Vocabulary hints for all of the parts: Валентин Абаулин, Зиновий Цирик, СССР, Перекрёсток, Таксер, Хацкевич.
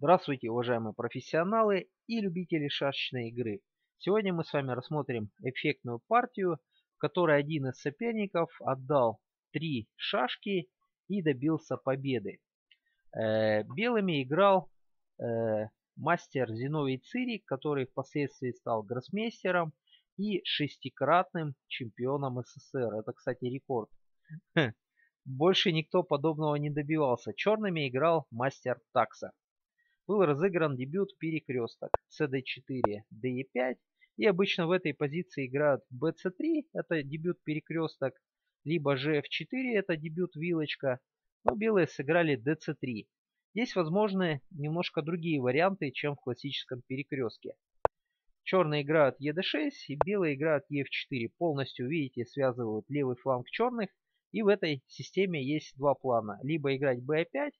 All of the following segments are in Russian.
Здравствуйте, уважаемые профессионалы и любители шашечной игры. Сегодня мы с вами рассмотрим эффектную партию, в которой один из соперников отдал 3 шашки и добился победы. Белыми играл мастер Зиновий Цирик, который впоследствии стал гроссмейстером и 6-кратным чемпионом СССР. Это, кстати, рекорд. Больше никто подобного не добивался. Черными играл мастер Таксер. Был разыгран дебют Перекрёсток cd4, de5. И обычно в этой позиции играют bc3, это дебют Перекрёсток, либо же f4, это дебют вилочка. Но белые сыграли dc3. Здесь возможны немножко другие варианты, чем в классическом перекрестке. Черные играют ed6 и белые играют ef4. Полностью, видите, связывают левый фланг черных. И в этой системе есть два плана. Либо играть ba5.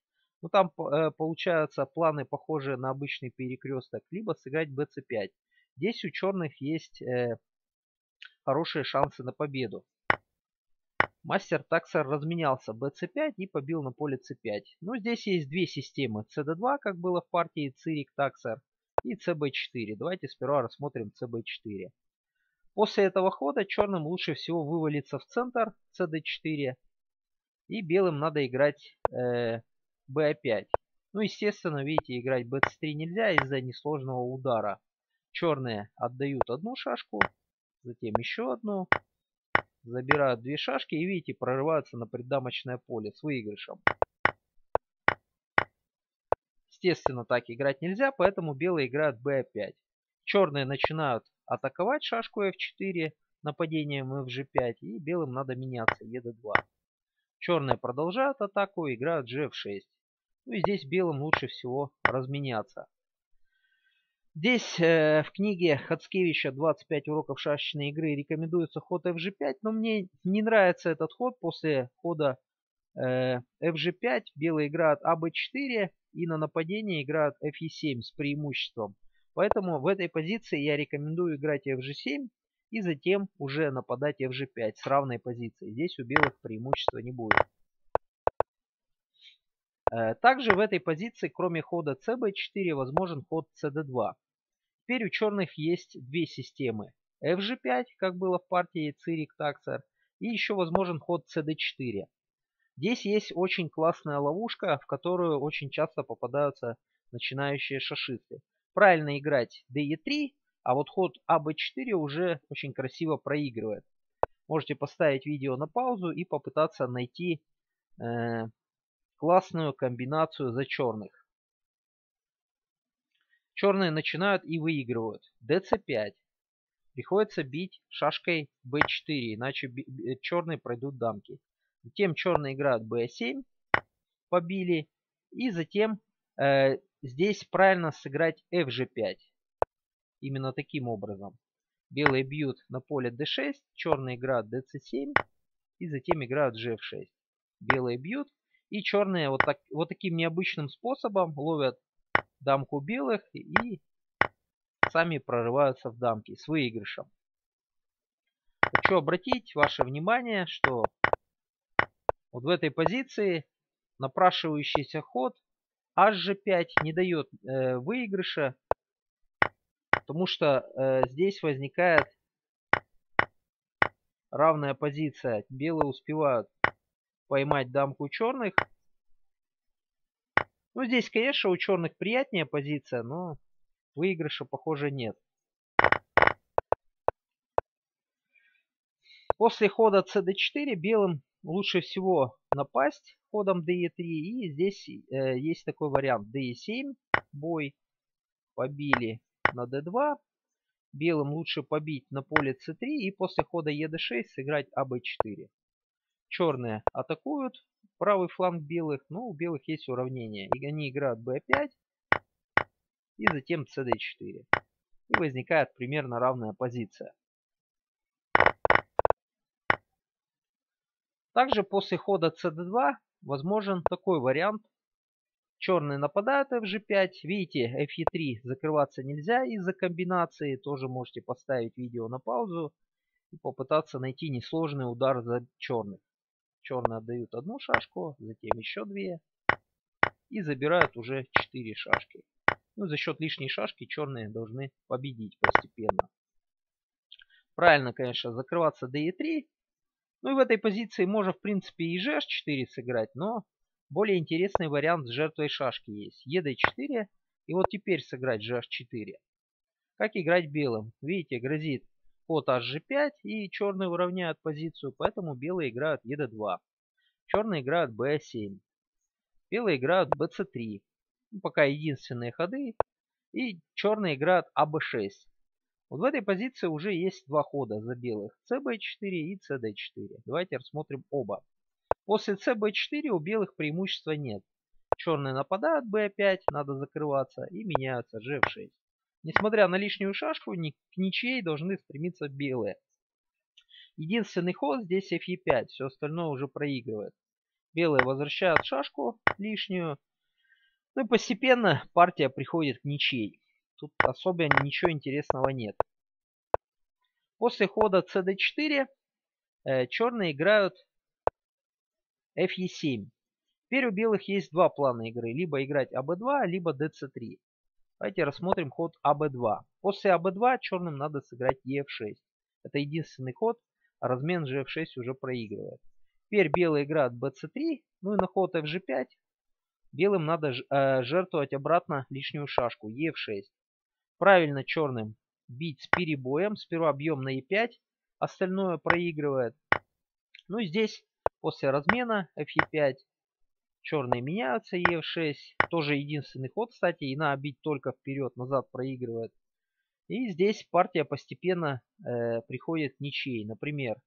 Ну, там получаются планы, похожие на обычный перекресток, либо сыграть bc5. Здесь у черных есть хорошие шансы на победу. Мастер Таксер разменялся bc5 и побил на поле c5. Но здесь есть две системы. cd2, как было в партии Цирик-Таксер, и cb4. Давайте сперва рассмотрим cb4. После этого хода черным лучше всего вывалиться в центр cd4. И белым надо играть b5. Ну, естественно, видите, играть bc3 нельзя из-за несложного удара. Черные отдают одну шашку, затем еще одну, забирают две шашки и, видите, прорываются на преддамочное поле с выигрышем. Естественно, так играть нельзя, поэтому белые играют b5. Черные начинают атаковать шашку f4 нападением fg5, и белым надо меняться ed2. Черные продолжают атаку, играют gf6. Ну и здесь белым лучше всего разменяться. Здесь в книге Хацкевича «25 уроков шашечной игры» рекомендуется ход fg5, но мне не нравится этот ход. После хода fg5 белые играют ab4 и на нападение играют fe7 с преимуществом. Поэтому в этой позиции я рекомендую играть fg7 и затем уже нападать fg5 с равной позиции. Здесь у белых преимущества не будет. Также в этой позиции, кроме хода cb4, возможен ход cd2. Теперь у черных есть две системы. fg5, как было в партии Цирик-Таксер, и еще возможен ход cd4. Здесь есть очень классная ловушка, в которую очень часто попадаются начинающие шашисты. Правильно играть de3, а вот ход ab4 уже очень красиво проигрывает. Можете поставить видео на паузу и попытаться найти классную комбинацию за черных. Черные начинают и выигрывают. dc5. Приходится бить шашкой b4, иначе черные пройдут дамки. Затем черные играют b7. Побили. И затем здесь правильно сыграть fg5. Именно таким образом. Белые бьют на поле d6, черные играют dc7. И затем играют gf6. Белые бьют. И черные вот таким необычным способом ловят дамку белых и сами прорываются в дамки с выигрышем. Хочу обратить ваше внимание, что вот в этой позиции напрашивающийся ход hg5 не дает выигрыша, потому что здесь возникает равная позиция. Белые успевают поймать дамку черных. Ну, здесь, конечно, у черных приятнее позиция, но выигрыша, похоже, нет. После хода cd4 белым лучше всего напасть ходом de3. И здесь есть такой вариант. de7, бой, побили на d2. Белым лучше побить на поле c3 и после хода ed6 сыграть ab4. Черные атакуют правый фланг белых, но у белых есть уравнение. И они играют b5 и затем cd4. И возникает примерно равная позиция. Также после хода cd2 возможен такой вариант. Черные нападают fg5. Видите, fe3 закрываться нельзя из-за комбинации. Тоже можете поставить видео на паузу и попытаться найти несложный удар за черных. Черные отдают одну шашку, затем еще две. и забирают уже 4 шашки. Ну, за счет лишней шашки черные должны победить постепенно. Правильно, конечно, закрываться до e3. Ну и в этой позиции можно, в принципе, и g4 сыграть, но более интересный вариант с жертвой шашки есть. e d4, и вот теперь сыграть g4. Как играть белым? Видите, грозит ход hg5, и черные уравняют позицию, поэтому белые играют e d2. Черные играют b7. Белые играют bc3. Ну, пока единственные ходы. И черные играют ab6. Вот в этой позиции уже есть два хода за белых. cb4 и cd4. Давайте рассмотрим оба. После cb4 у белых преимущества нет. Черные нападают b5, надо закрываться, и меняются gf6. Несмотря на лишнюю шашку, к ничьей должны стремиться белые. Единственный ход здесь fe5, все остальное уже проигрывает. Белые возвращают шашку лишнюю. Ну и постепенно партия приходит к ничьей. Тут особо ничего интересного нет. После хода cd4 черные играют fe7. Теперь у белых есть два плана игры. Либо играть ab2, либо dc3. Давайте рассмотрим ход ab2. После ab2 черным надо сыграть ef6. Это единственный ход. А размен gf6 уже проигрывает. Теперь белые играют bc3. Ну и на ход fg5 белым надо жертвовать обратно лишнюю шашку ef6. Правильно черным бить с перебоем. Сперва бьем на e5. Остальное проигрывает. Ну и здесь после размена fe5 черные меняются ef6. Тоже единственный ход, кстати. И надо бить только вперед. Назад проигрывает. И здесь партия постепенно приходит к ничьей. Например,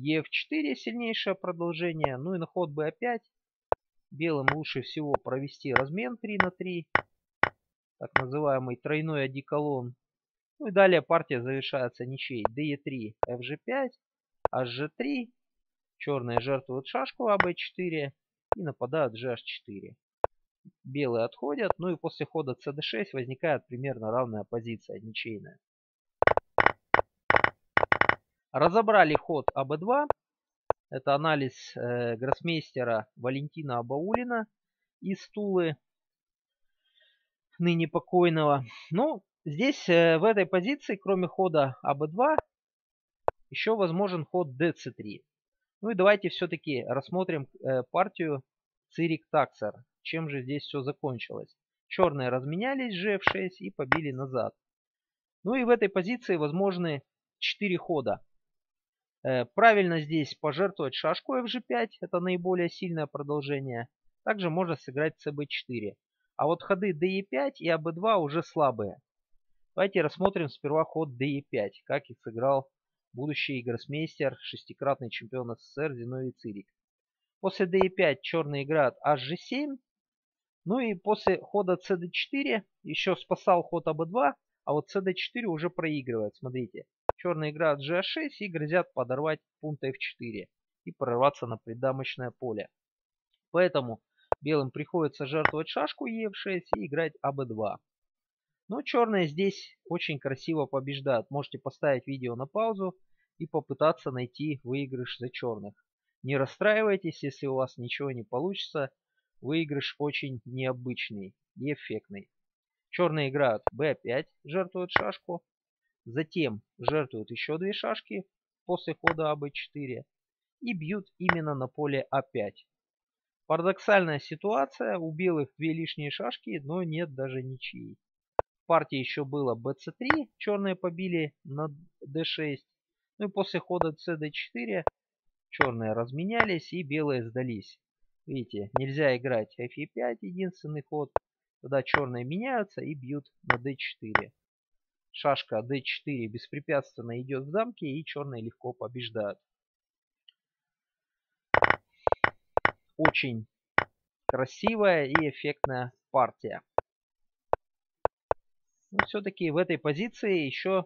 ef4 сильнейшее продолжение. Ну и на ход b5. Белым лучше всего провести размен 3 на 3. Так называемый тройной одеколон. Ну и далее партия завершается ничьей. de3, fg5, hg3. Черные жертвуют шашку ab4 и нападают gh4. Белые отходят. Ну и после хода cd6 возникает примерно равная позиция ничейная. Разобрали ход ab2. Это анализ гроссмейстера Валентина Абаулина из Тулы, ныне покойного. Ну, здесь в этой позиции, кроме хода АБ2, еще возможен ход ДЦ3. Ну и давайте все-таки рассмотрим партию Цирик-Таксер. Чем же здесь все закончилось? Черные разменялись GF6 и побили назад. Ну и в этой позиции возможны 4 хода. Правильно здесь пожертвовать шашку fg5, это наиболее сильное продолжение. Также можно сыграть cb4. А вот ходы de5 и ab2 уже слабые. Давайте рассмотрим сперва ход de5, как их сыграл будущий гроссмейстер, шестикратный чемпион СССР Зиновий Цирик. После de5 черные играют hg7. Ну и после хода cd4 еще спасал ход ab2, а вот cd4 уже проигрывает, смотрите. Черные играют g6 и грозят подорвать пункт f4 и прорваться на придамочное поле. Поэтому белым приходится жертвовать шашку ef6 и играть ab2. Но черные здесь очень красиво побеждают. Можете поставить видео на паузу и попытаться найти выигрыш за черных. Не расстраивайтесь, если у вас ничего не получится. Выигрыш очень необычный и эффектный. Черные играют b5, жертвуют шашку. Затем жертвуют еще 2 шашки после хода АБ4 и бьют именно на поле А5. Парадоксальная ситуация. У белых 2 лишние шашки, но нет даже ничьей. В партии еще было БЦ3. Черные побили на Д6. Ну и после хода СД4 черные разменялись и белые сдались. Видите, нельзя играть Фе5, единственный ход. Тогда черные меняются и бьют на Д4. Шашка d4 беспрепятственно идет в дамки, и черные легко побеждают. Очень красивая и эффектная партия. Но все-таки в этой позиции еще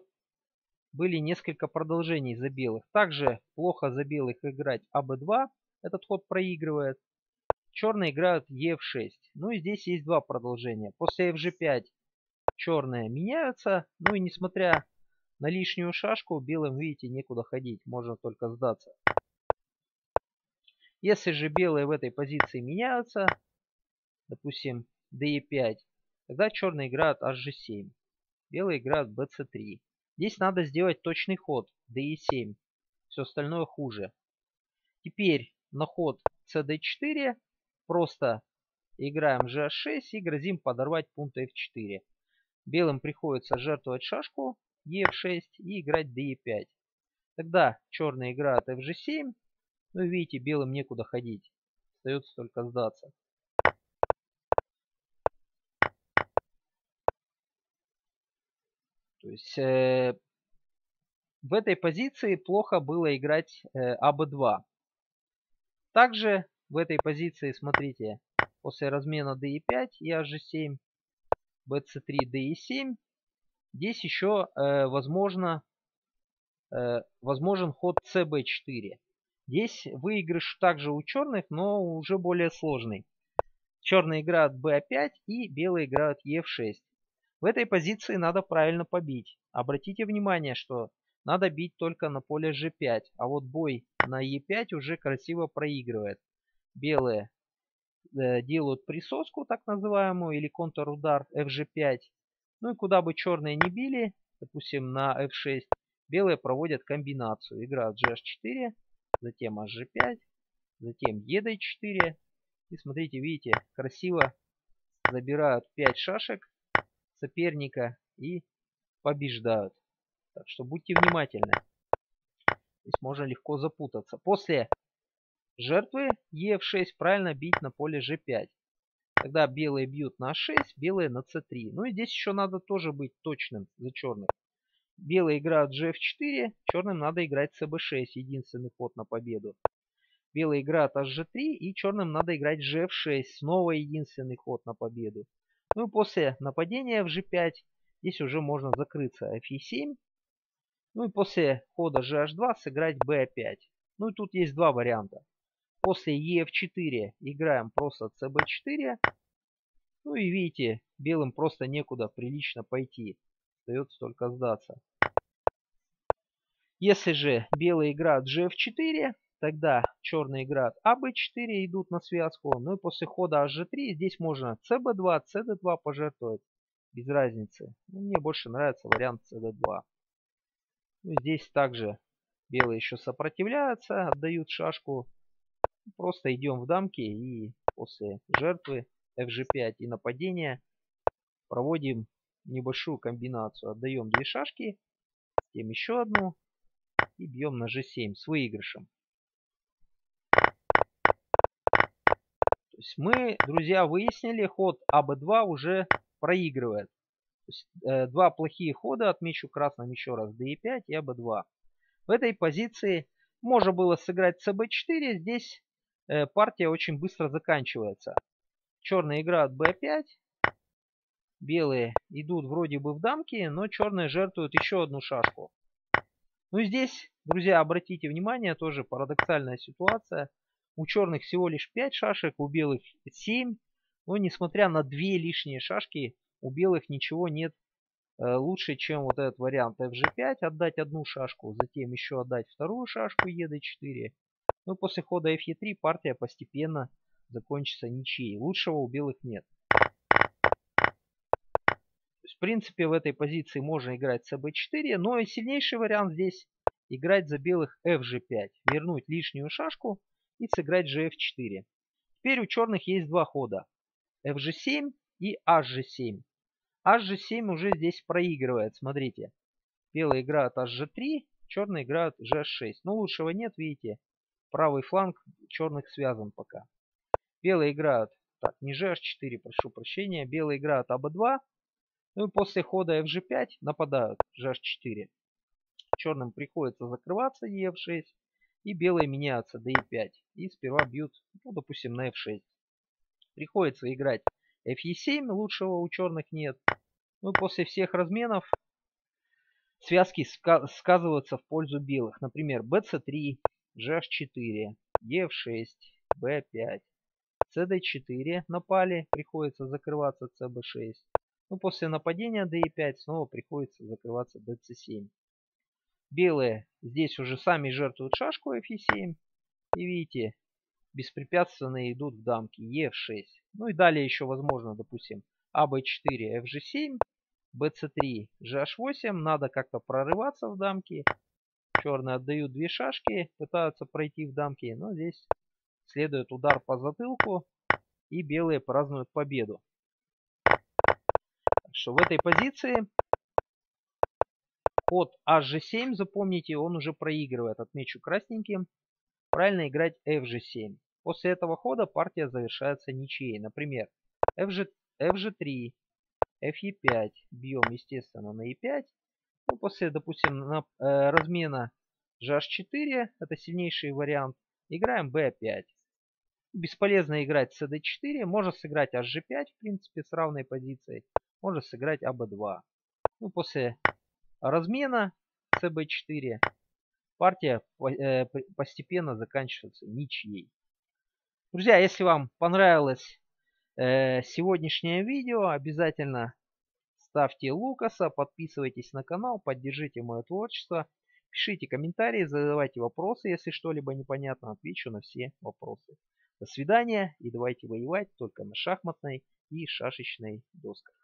были несколько продолжений за белых. Также плохо за белых играть АБ2. Этот ход проигрывает. Черные играют ЕФ6. Ну и здесь есть два продолжения. После FG5 черные меняются, ну и несмотря на лишнюю шашку, белым, видите, некуда ходить, можно только сдаться. Если же белые в этой позиции меняются, допустим, d5, тогда черный играет hg7, белый играет bc3. Здесь надо сделать точный ход d7, все остальное хуже. Теперь на ход cd4 просто играем g6 и грозим подорвать пункт f4. Белым приходится жертвовать шашку e6 и играть d5. Тогда черный играет fg7. Ну и видите, белым некуда ходить. Остается только сдаться. То есть в этой позиции плохо было играть аб2. Также в этой позиции, смотрите, после размена d5 и hg7, bc3, d7, здесь еще возможен ход cb4. Здесь выигрыш также у черных, но уже более сложный. Черные играют b5 и белые играют e6. В этой позиции надо правильно побить. Обратите внимание, что надо бить только на поле g5, а вот бой на e5 уже красиво проигрывает. Белые делают присоску, так называемую, или контрудар fg5. Ну и куда бы черные не били, допустим на f6, белые проводят комбинацию. Играют gh4, затем hg5, затем ed4. И смотрите, видите, красиво забирают 5 шашек соперника и побеждают. Так что будьте внимательны. Здесь можно легко запутаться. После жертвы ef6 правильно бить на поле g5. Тогда белые бьют на h6, белые на c3. Ну и здесь еще надо тоже быть точным за черных. Белые играют gf4, черным надо играть cb6, единственный ход на победу. Белые играют hg3 и черным надо играть gf6, снова единственный ход на победу. Ну и после нападения в g5 здесь уже можно закрыться fe7. Ну и после хода gh2 сыграть b5. Ну и тут есть два варианта. После ef4 играем просто cb4. Ну и видите, белым просто некуда прилично пойти. Остается только сдаться. Если же белые играют gf4, тогда черные играют ab4, идут на связку. Ну и после хода hg3 здесь можно cb2, cd2 пожертвовать. Без разницы. Мне больше нравится вариант cd2. Ну, здесь также белые еще сопротивляются, отдают шашку. Просто идем в дамки и после жертвы fg5 и нападения проводим небольшую комбинацию. Отдаем 2 шашки, затем еще одну и бьем на g7 с выигрышем. То есть мы, друзья, выяснили, ход ab2 уже проигрывает. Два плохие хода, отмечу красным еще раз, d5 и ab2. В этой позиции можно было сыграть cb4, здесь партия очень быстро заканчивается. Черные играют b5, белые идут вроде бы в дамки, но черные жертвуют еще одну шашку. Ну и здесь, друзья, обратите внимание, тоже парадоксальная ситуация. У черных всего лишь 5 шашек, у белых 7, но несмотря на 2 лишние шашки, у белых ничего нет лучше, чем вот этот вариант fg5. Отдать одну шашку, затем еще отдать вторую шашку ed4. Ну и после хода fe3 партия постепенно закончится ничьей. Лучшего у белых нет. То есть, в принципе, в этой позиции можно играть cb4, но и сильнейший вариант здесь играть за белых fg5. Вернуть лишнюю шашку и сыграть gf4. Теперь у черных есть два хода. fg7 и hg7. hg7 уже здесь проигрывает. Смотрите. Белые играют hg3, черные играют g6. Но лучшего нет, видите. Правый фланг черных связан пока. Белые играют... Так, не gh4, прошу прощения. Белые играют ab2. Ну и после хода fg5 нападают gh4. Черным приходится закрываться ef6. И белые меняются d5. И сперва бьют, ну, допустим, на f6. Приходится играть fe7, лучшего у черных нет. Ну и после всех разменов связки сказываются в пользу белых. Например, bc3, gh4, e6, b5, cd4 напали, приходится закрываться cb6. Ну после нападения d5 снова приходится закрываться dc7. Белые здесь уже сами жертвуют шашку fe7. И видите, беспрепятственно идут в дамки Е6. Ну и далее еще возможно, допустим, АБ4, ФЖ7, БЦ3, GH8. Надо как-то прорываться в дамки. Черные отдают две шашки, пытаются пройти в дамки, но здесь следует удар по затылку, и белые празднуют победу. Так что в этой позиции ход HG7, запомните, он уже проигрывает. Отмечу красненьким. Правильно играть FG7. После этого хода партия завершается ничьей. Например, FG3, FE5. Бьем, естественно, на E5. Ну, после, допустим, размена GH4, это сильнейший вариант, играем B5. Бесполезно играть CD4. Можно сыграть HG5, в принципе, с равной позицией. Можно сыграть AB2. Ну, после размена CB4 партия постепенно заканчивается ничьей. Друзья, если вам понравилось сегодняшнее видео, обязательно ставьте Лукаса, подписывайтесь на канал, поддержите мое творчество, пишите комментарии, задавайте вопросы, если что-либо непонятно, отвечу на все вопросы. До свидания и давайте воевать только на шахматной и шашечной досках.